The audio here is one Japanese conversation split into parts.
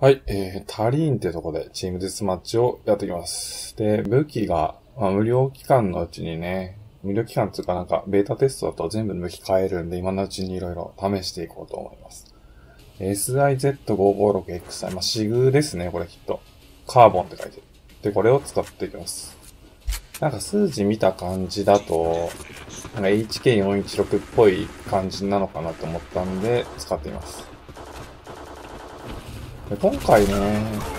はい、タリーンってとこでチームデスマッチをやっていきます。で、武器が、無料期間のうちにね、無料期間っていうかなんか、ベータテストだと全部の武器変えるんで、今のうちにいろいろ試していこうと思います。SIZ556XI、シグですね、これきっと。カーボンって書いてる。で、これを使っていきます。なんか数字見た感じだと、なんか HK416 っぽい感じなのかなと思ったんで、使っています。で今回ね、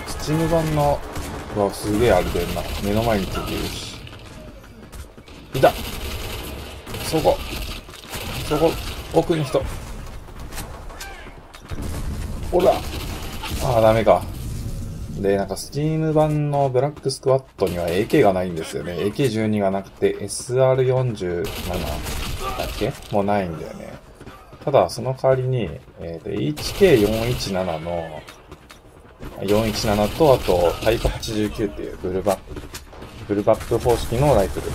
スチーム版の、うわ、すげえあれ出るな。目の前についているし。いた！そこ、奥に人。ほら！ああ、ダメか。で、なんか、スチーム版のブラックスクワットには AK がないんですよね。AK12 がなくて SR47 だっけ？もうないんだよね。ただ、その代わりに、HK417 の、417と、あと、タイプ89っていうフルバップ方式のライフル。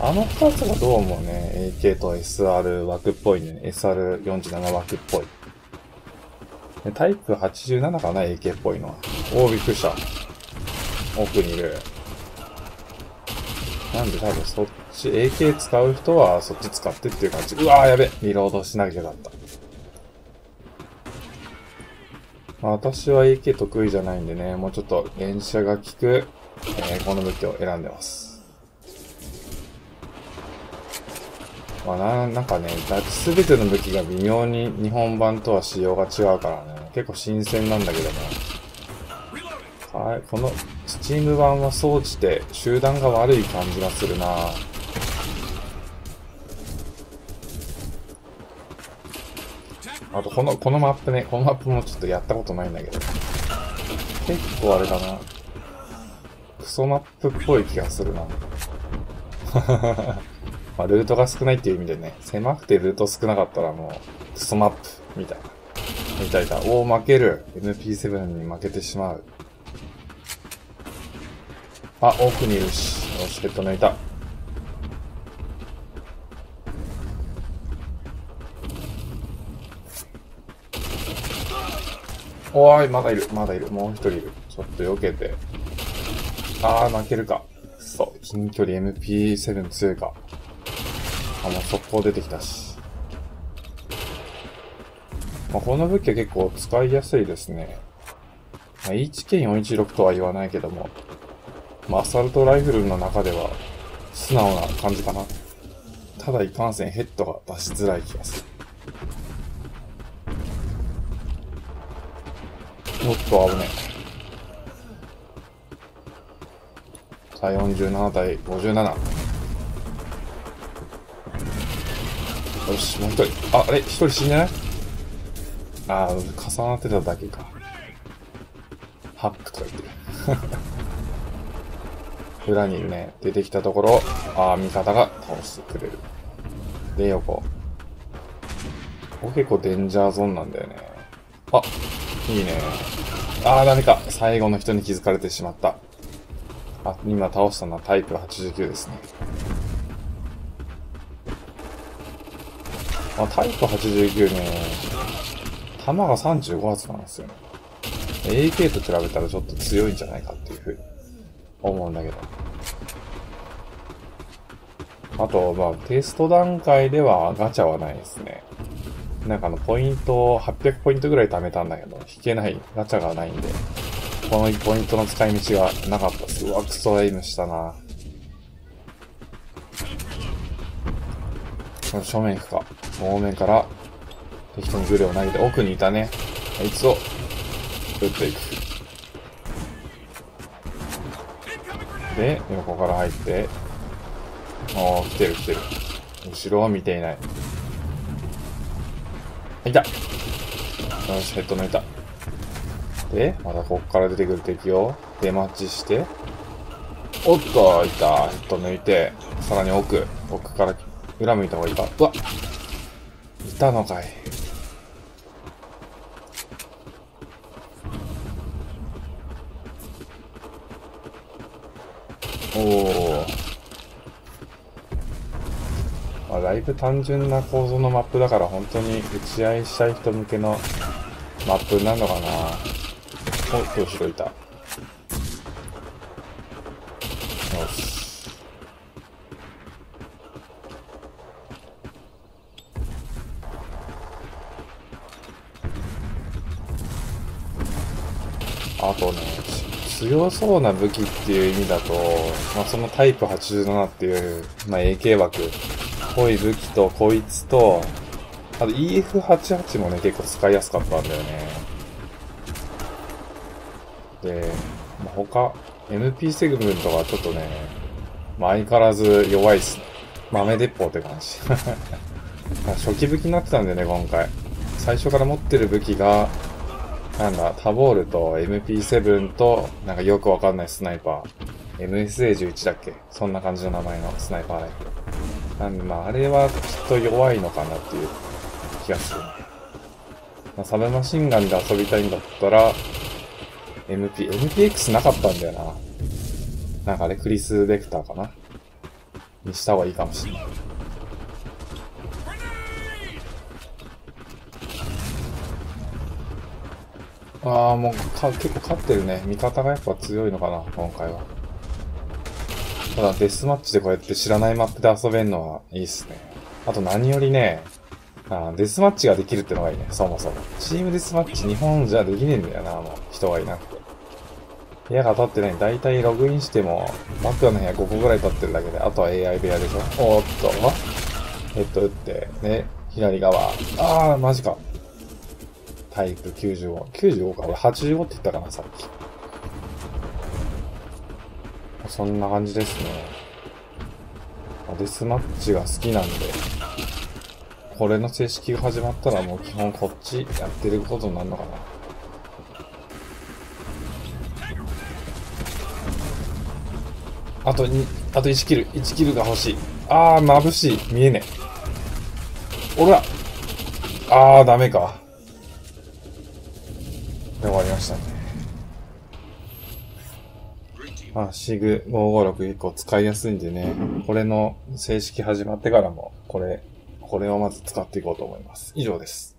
あの2つがどうもね、AK と SR 枠っぽいね。SR47 枠っぽい。タイプ87かな ?AK っぽいのは。おー、びっくりした。奥にいる。なんで多分そっち、AK 使う人はそっち使ってっていう感じ。うわー、やべ。リロードしなきゃだった。まあ、私は AK 得意じゃないんでね、もうちょっと連射が効く、この武器を選んでます。まあ、なんかね、すべての武器が微妙に日本版とは仕様が違うからね、結構新鮮なんだけども。はい、この、スチーム版は総じて集団が悪い感じがするなぁ。あと、このマップね、このマップもちょっとやったことないんだけど。結構あれだな。クソマップっぽい気がするな。まあ、ルートが少ないっていう意味でね、狭くてルート少なかったらもう、クソマップ、みたいな。おー、負ける。MP7 に負けてしまう。あ、奥にいるし。よし、ヘッド抜いた。おーい、まだいる。もう一人いる。ちょっと避けて。あー、負けるか。そう、近距離 MP7 強いか。あ、もう速攻出てきたし。まあ、この武器は結構使いやすいですね。まあ、HK416 とは言わないけども、まあ、アサルトライフルの中では素直な感じかな。ただいかんせんヘッドが出しづらい気がする。おっと、危ねえ。さあ、47対57。よし、もう一人。あ、あれ一人死んでない？あー、重なってただけか。ハックとか言ってる。裏にね、出てきたところ、あー、味方が倒してくれる。で、横。ここ結構デンジャーゾーンなんだよね。あ、いいね。あー、ダメか。最後の人に気づかれてしまった。あ、今倒したのはタイプ89ですね。あ、タイプ89ね、弾が35発なんですよね。AK と比べたらちょっと強いんじゃないかっていうふうに思うんだけど。あと、まあ、テスト段階ではガチャはないですね。なんかポイントを800ポイントぐらい貯めたんだけど、引けない、ガチャがないんで、この1ポイントの使い道がなかったです。うわ、クソエイムしたな。正面行くか。正面から、適当にグレを投げて、奥にいたね。あいつを、撃っていく。で、横から入って、おー、来てる。後ろは見ていない。いた！よし、ヘッド抜いた。で、またこっから出てくる敵を、出待ちして、おっと、いた。ヘッド抜いて、さらに奥から、裏向いた方がいいか。うわっ！いたのかい。おお。まあ、だいぶ単純な構造のマップだから、本当に打ち合いしたい人向けのマップなのかな。おっ、今日拾いた。よし。あとね、強そうな武器っていう意味だと、まあ、そのタイプ87っていう、まあ、AK 枠、濃い武器とこいつと、あと EF88 もね、結構使いやすかったんだよね。で、まあ、他、MP7 とかちょっとね、まあ、相変わらず弱いっすね。豆鉄砲って感じ。初期武器になってたんだよね、今回。最初から持ってる武器が、なんだ、タボールと MP7 と、なんかよくわかんないスナイパー。MSA11 だっけ？そんな感じの名前のスナイパーライフル。なんで、まあ、あれはきっと弱いのかなっていう気がするね。まあ、サブマシンガンで遊びたいんだったら、MPX なかったんだよな。なんかあれクリス・ベクターかなにした方がいいかもしれない。ああ、もう結構勝ってるね。味方がやっぱ強いのかな、今回は。ただデスマッチでこうやって知らないマップで遊べるのはいいっすね。あと何よりね、デスマッチができるってのがいいね、そもそも。チームデスマッチ日本じゃできねえんだよな、もう人がいなくて。部屋が立ってね、だいたいログインしても、マクロの部屋5個ぐらい立ってるだけで、あとは AI 部屋でしょ。おーっと、打って、ね、左側。あー、マジか。タイプ95。95か、俺85って言ったかな、さっき。そんな感じですね。デスマッチが好きなんで。これの正式が始まったらもう基本こっちやってることになるのかな。あと1キル、1キルが欲しい。あー、眩しい。見えねえ。おら！あー、ダメか。で、終わりましたね。まあ、シグ556結構使いやすいんでね、これの正式始まってからも、これをまず使っていこうと思います。以上です。